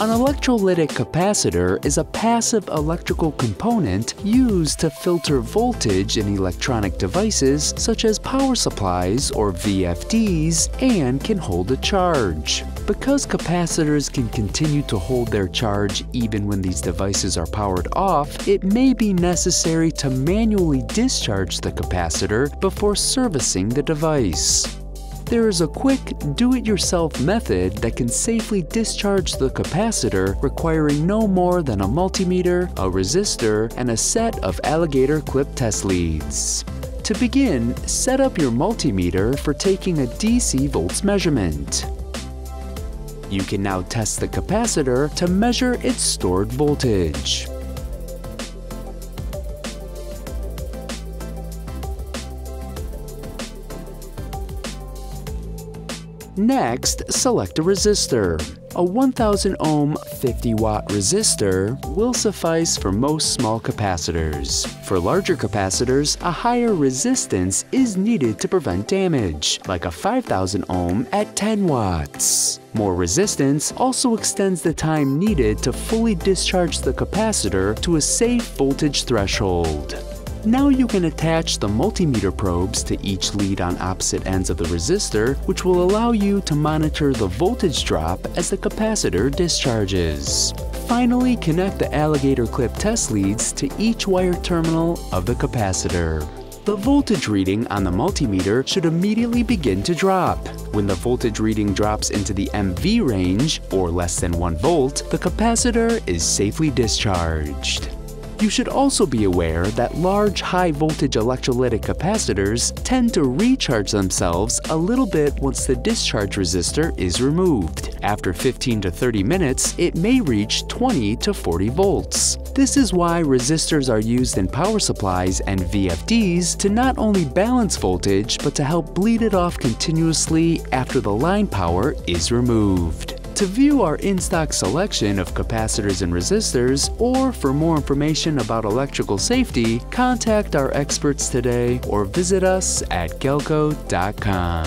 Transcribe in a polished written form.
An electrolytic capacitor is a passive electrical component used to filter voltage in electronic devices such as power supplies or VFDs and can hold a charge. Because capacitors can continue to hold their charge even when these devices are powered off, it may be necessary to manually discharge the capacitor before servicing the device. There is a quick, do-it-yourself method that can safely discharge the capacitor requiring no more than a multimeter, a resistor, and a set of alligator clip test leads. To begin, set up your multimeter for taking a DC volts measurement. You can now test the capacitor to measure its stored voltage. Next, select a resistor. A 1000 ohm 50 watt resistor will suffice for most small capacitors. For larger capacitors, a higher resistance is needed to prevent damage, like a 5000 ohm at 10 watts. More resistance also extends the time needed to fully discharge the capacitor to a safe voltage threshold. Now you can attach the multimeter probes to each lead on opposite ends of the resistor, which will allow you to monitor the voltage drop as the capacitor discharges. Finally, connect the alligator clip test leads to each wire terminal of the capacitor. The voltage reading on the multimeter should immediately begin to drop. When the voltage reading drops into the mV range, or less than 1 volt, the capacitor is safely discharged. You should also be aware that large, high-voltage electrolytic capacitors tend to recharge themselves a little bit once the discharge resistor is removed. After 15 to 30 minutes, it may reach 20 to 40 volts. This is why resistors are used in power supplies and VFDs to not only balance voltage, but to help bleed it off continuously after the line power is removed. To view our in-stock selection of capacitors and resistors, or for more information about electrical safety, contact our experts today or visit us at galco.com.